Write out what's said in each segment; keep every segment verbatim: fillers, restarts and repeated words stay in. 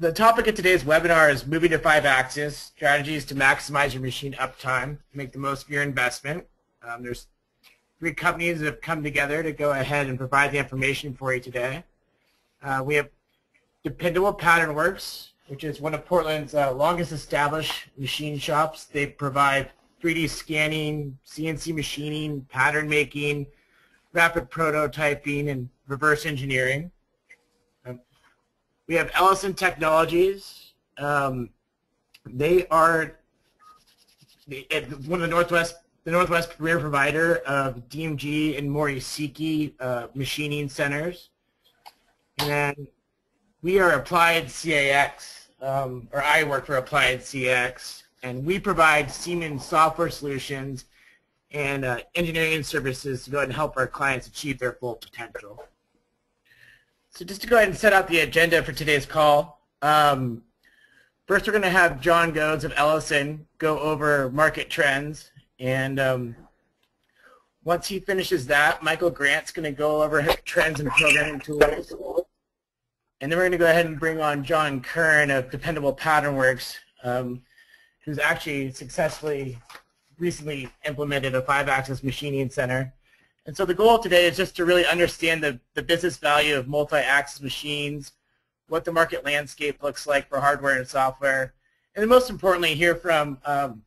The topic of today's webinar is moving to five axis, strategies to maximize your machine uptime, make the most of your investment. Um, there's three companies that have come together to go ahead and provide the information for you today. Uh, we have Dependable Pattern Works, which is one of Portland's uh, longest established machine shops. They provide three D scanning, C N C machining, pattern making, rapid prototyping, and reverse engineering. We have Ellison Technologies. Um, they are the, one of the Northwest, the Northwest premier provider of D M G and Mori Seiki uh, machining centers. And then we are Applied C A X, um, or I work for Applied C A X, and we provide Siemens software solutions and uh, engineering services to go ahead and help our clients achieve their full potential. So just to go ahead and set out the agenda for today's call, um, first we're going to have John Goes of Ellison go over market trends, and um, once he finishes that, Michael Grant's going to go over trends and programming tools, and then we're going to go ahead and bring on John Kuran of Dependable Pattern Works, um, who's actually successfully recently implemented a five-axis machining center. And so the goal today is just to really understand the, the business value of multi-axis machines, what the market landscape looks like for hardware and software, and then most importantly, hear from um,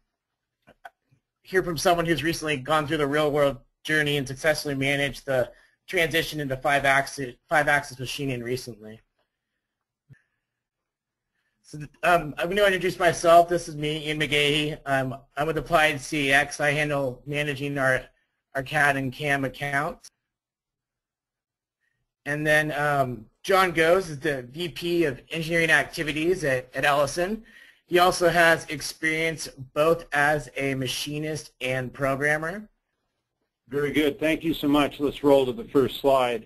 hear from someone who's recently gone through the real-world journey and successfully managed the transition into five-axis five-axis machining recently. So um, I'm going to introduce myself. This is me, Ian McGahee. I'm, I'm with Applied C A X. I handle managing our our C A D and C A M accounts. And then um, John Goes is the V P of Engineering Activities at, at Ellison. He also has experience both as a machinist and programmer. Very good. Thank you so much. Let's roll to the first slide.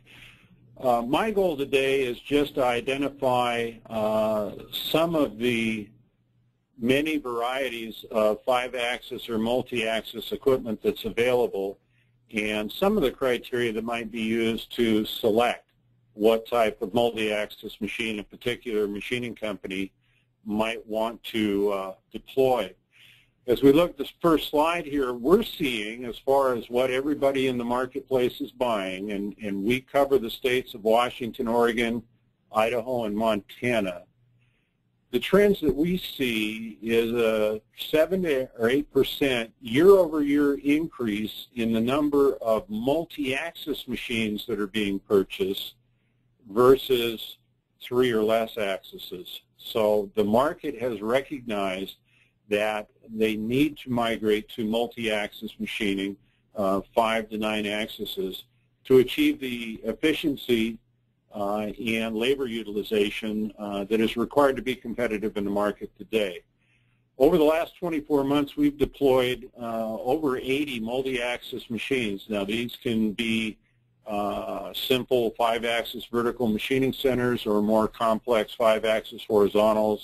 Uh, my goal today is just to identify uh, some of the many varieties of five-axis or multi-axis equipment that's available, and some of the criteria that might be used to select what type of multi-axis machine a particular machining company might want to uh, deploy. As we look at this first slide here, we're seeing as far as what everybody in the marketplace is buying, and, and we cover the states of Washington, Oregon, Idaho, and Montana. The trends that we see is a seven or eight percent year-over-year increase in the number of multi-axis machines that are being purchased versus three or less axes. So the market has recognized that they need to migrate to multi-axis machining, uh, five to nine axes, to achieve the efficiency Uh, and labor utilization uh, that is required to be competitive in the market today. Over the last twenty-four months, we've deployed uh, over eighty multi-axis machines. Now, these can be uh, simple five-axis vertical machining centers or more complex five-axis horizontals,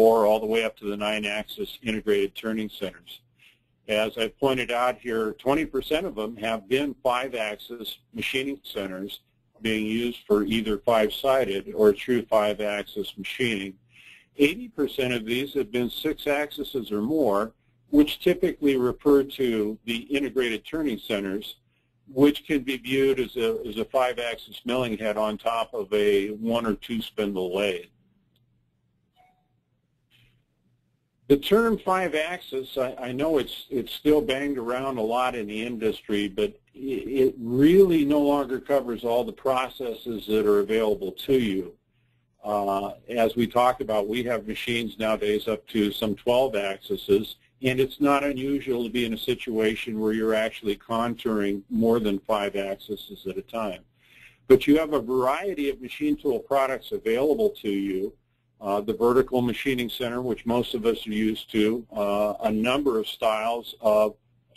or all the way up to the nine-axis integrated turning centers. As I pointed out here, twenty percent of them have been five-axis machining centers, being used for either five-sided or true five-axis machining. eighty percent of these have been six axes or more, which typically refer to the integrated turning centers, which can be viewed as a, as a five-axis milling head on top of a one or two spindle lathe. The term five-axis, I, I know it's, it's still banged around a lot in the industry, but it really no longer covers all the processes that are available to you. Uh, as we talked about, we have machines nowadays up to some twelve axes, and it's not unusual to be in a situation where you're actually contouring more than five axes at a time. But you have a variety of machine tool products available to you. Uh, the vertical machining center, which most of us are used to, uh, a number of styles of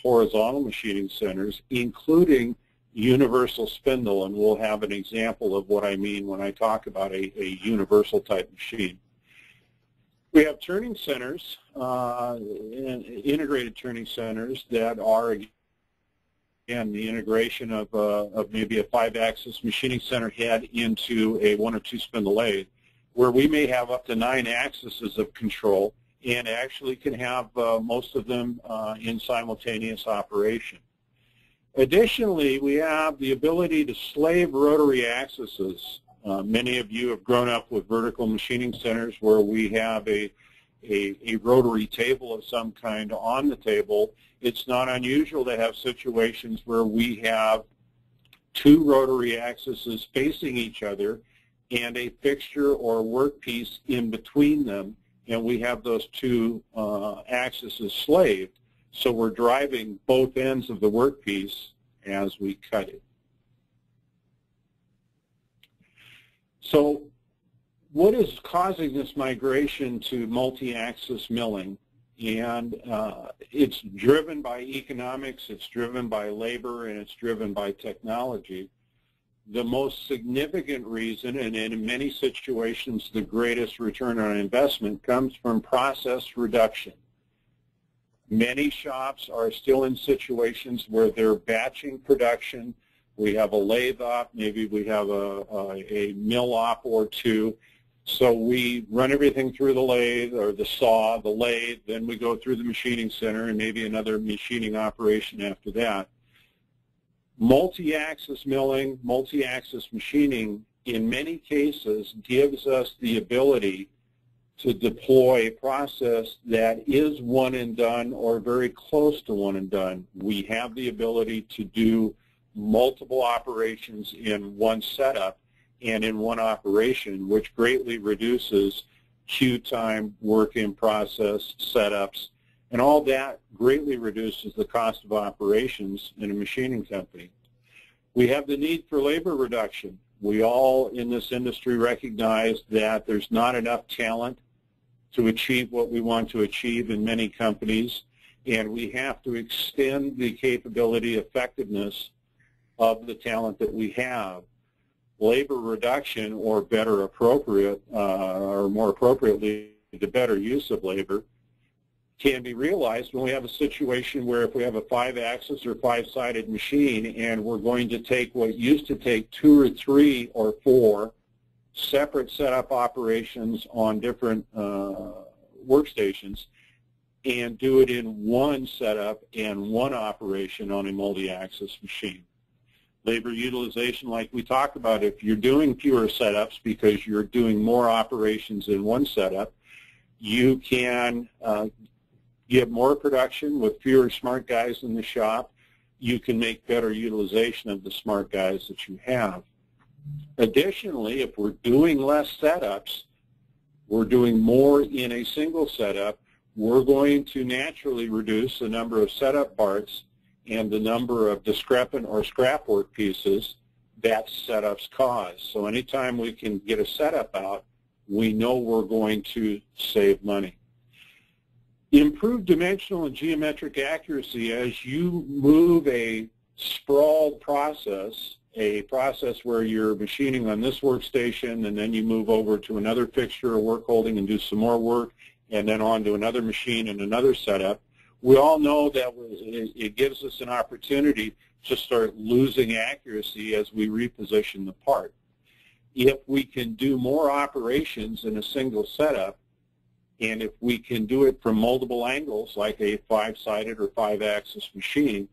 horizontal machining centers, including universal spindle, and we'll have an example of what I mean when I talk about a, a universal type machine. We have turning centers, uh, and integrated turning centers that are, again, the integration of, uh, of maybe a five-axis machining center head into a one or two spindle lathe. where we may have up to nine axes of control and actually can have uh, most of them uh, in simultaneous operation. Additionally, we have the ability to slave rotary axes. Uh, many of you have grown up with vertical machining centers where we have a, a, a rotary table of some kind on the table. It's not unusual to have situations where we have two rotary axes facing each other and a fixture or workpiece in between them, and we have those two uh, axes slaved, so we're driving both ends of the workpiece as we cut it. So what is causing this migration to multi-axis milling? And uh, it's driven by economics, it's driven by labor, and it's driven by technology. The most significant reason, and in many situations the greatest return on investment, comes from process reduction. Many shops are still in situations where they're batching production. We have a lathe op, maybe we have a, a, a mill op or two. So we run everything through the lathe or the saw, the lathe, then we go through the machining center and maybe another machining operation after that. Multi-axis milling, multi-axis machining, in many cases, gives us the ability to deploy a process that is one and done or very close to one and done. We have the ability to do multiple operations in one setup and in one operation, which greatly reduces queue time, work in process, setups, and all that greatly reduces the cost of operations in a machining company. We have the need for labor reduction. We all in this industry recognize that there's not enough talent to achieve what we want to achieve in many companies, and we have to extend the capability effectiveness of the talent that we have. Labor reduction, or better appropriate, uh, or more appropriately, the better use of labor, can be realized when we have a situation where if we have a five-axis or five-sided machine and we're going to take what used to take two or three or four separate setup operations on different uh, workstations and do it in one setup and one operation on a multi-axis machine. Labor utilization, like we talked about, if you're doing fewer setups because you're doing more operations in one setup, you can uh, get more production with fewer smart guys in the shop. You can make better utilization of the smart guys that you have. Additionally, if we're doing less setups, we're doing more in a single setup, we're going to naturally reduce the number of setup parts and the number of discrepant or scrap work pieces that setups cause. So anytime we can get a setup out, we know we're going to save money. Improved dimensional and geometric accuracy. As you move a sprawled process, a process where you're machining on this workstation and then you move over to another fixture or work holding and do some more work and then on to another machine and another setup, we all know that it gives us an opportunity to start losing accuracy as we reposition the part. If we can do more operations in a single setup, and if we can do it from multiple angles, like a five-sided or five-axis machine,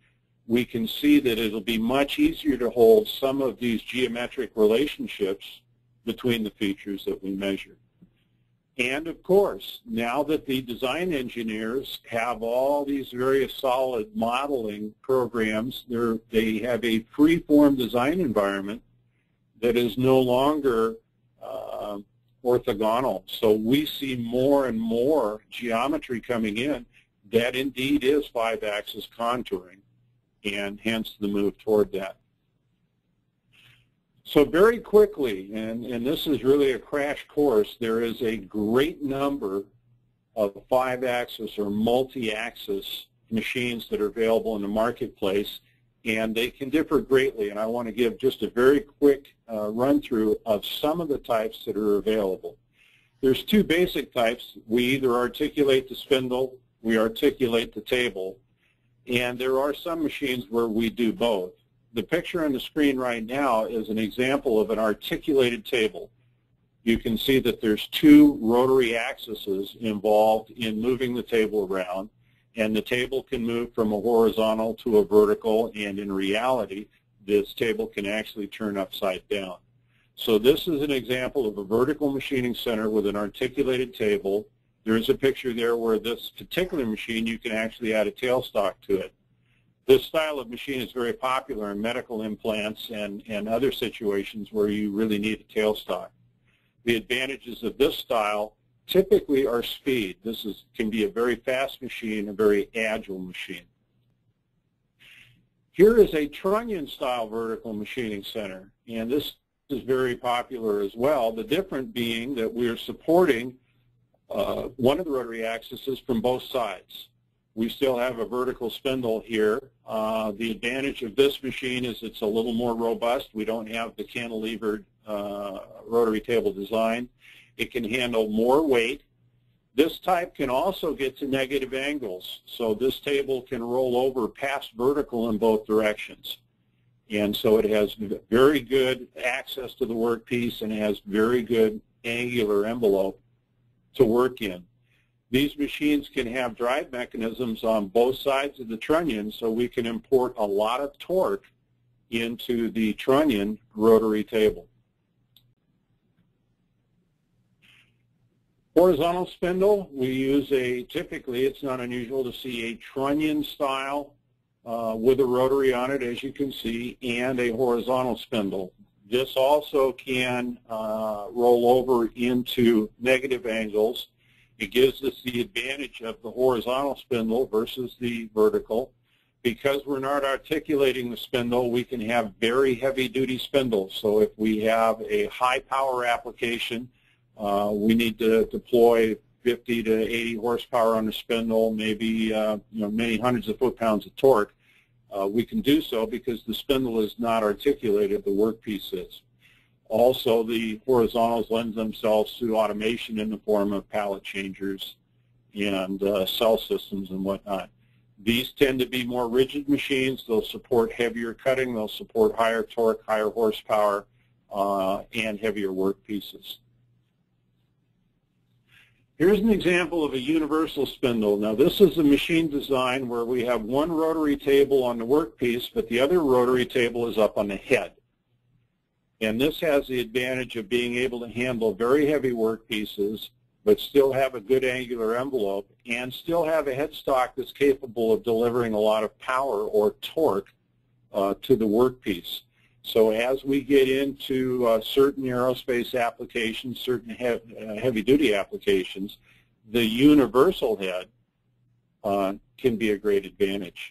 we can see that it'll be much easier to hold some of these geometric relationships between the features that we measure. And of course, now that the design engineers have all these various solid modeling programs, they have a free-form design environment that is no longer uh, orthogonal. So we see more and more geometry coming in that indeed is five-axis contouring, and hence the move toward that. So very quickly, and, and this is really a crash course, there is a great number of five-axis or multi-axis machines that are available in the marketplace, and they can differ greatly. And I want to give just a very quick uh, run-through of some of the types that are available. There's two basic types. We either articulate the spindle, we articulate the table, and there are some machines where we do both. The picture on the screen right now is an example of an articulated table. you can see that there's two rotary axes involved in moving the table around, and the table can move from a horizontal to a vertical, and in reality, this table can actually turn upside down. So this is an example of a vertical machining center with an articulated table. There's a picture there where this particular machine, you can actually add a tailstock to it. This style of machine is very popular in medical implants and, and other situations where you really need a tailstock. The advantages of this style typically are speed. This is, can be a very fast machine, a very agile machine. Here is a trunnion-style vertical machining center, and this is very popular as well, the difference being that we are supporting Uh, one of the rotary axes from both sides. We still have a vertical spindle here. Uh, the advantage of this machine is it's a little more robust. We don't have the cantilevered uh, rotary table design. It can handle more weight. This type can also get to negative angles, so this table can roll over past vertical in both directions. And so it has very good access to the workpiece and it has very good angular envelope to work in. These machines can have drive mechanisms on both sides of the trunnion, so we can import a lot of torque into the trunnion rotary table. Horizontal spindle, we use a, typically it's not unusual to see a trunnion style uh, with a rotary on it, as you can see, and a horizontal spindle. This also can uh, roll over into negative angles. It gives us the advantage of the horizontal spindle versus the vertical. Because we're not articulating the spindle, we can have very heavy-duty spindles. So if we have a high-power application, uh, we need to deploy fifty to eighty horsepower on the spindle, maybe uh, you know, many hundreds of foot-pounds of torque. Uh, we can do so because the spindle is not articulated, the workpiece is. Also, the horizontals lend themselves to automation in the form of pallet changers and uh, cell systems and whatnot. These tend to be more rigid machines. They'll support heavier cutting. They'll support higher torque, higher horsepower, uh, and heavier workpieces. Here's an example of a universal spindle. Now this is a machine design where we have one rotary table on the workpiece, but the other rotary table is up on the head. And this has the advantage of being able to handle very heavy workpieces, but still have a good angular envelope, and still have a headstock that's capable of delivering a lot of power or torque uh, to the workpiece. So as we get into uh, certain aerospace applications, certain he uh, heavy-duty applications, the universal head uh, can be a great advantage.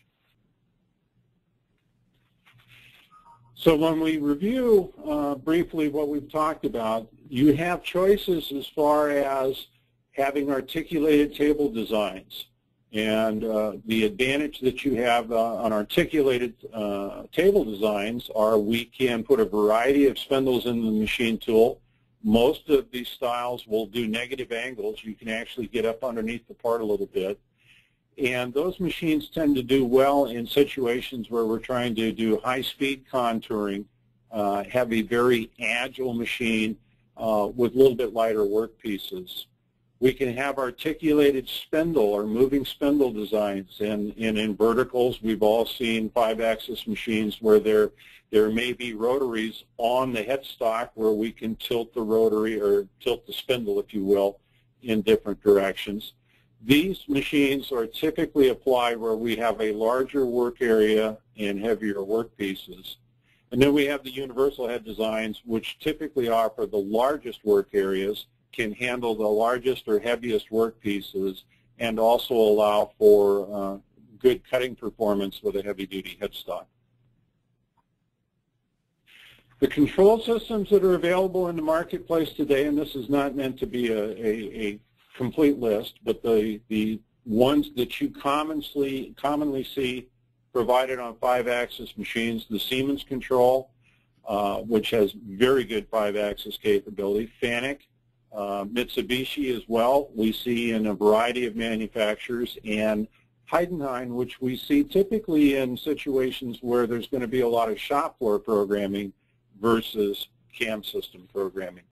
So when we review uh, briefly what we've talked about, you have choices as far as having articulated table designs. And uh, the advantage that you have uh, on articulated uh, table designs are we can put a variety of spindles in the machine tool. Most of these styles will do negative angles. You can actually get up underneath the part a little bit. And those machines tend to do well in situations where we're trying to do high-speed contouring, uh, have a very agile machine uh, with a little bit lighter work pieces. We can have articulated spindle or moving spindle designs, and, and in verticals we've all seen five-axis machines where there, there may be rotaries on the headstock where we can tilt the rotary or tilt the spindle, if you will, in different directions. These machines are typically applied where we have a larger work area and heavier work pieces. And then we have the universal head designs, which typically offer the largest work areas, can handle the largest or heaviest work pieces, and also allow for uh, good cutting performance with a heavy-duty headstock. The control systems that are available in the marketplace today, and this is not meant to be a, a, a complete list, but the, the ones that you commonly, commonly see provided on five-axis machines, the Siemens control, uh, which has very good five-axis capability, FANUC, Uh, Mitsubishi as well, we see in a variety of manufacturers, and Heidenhain, which we see typically in situations where there's going to be a lot of shop floor programming versus C A M system programming.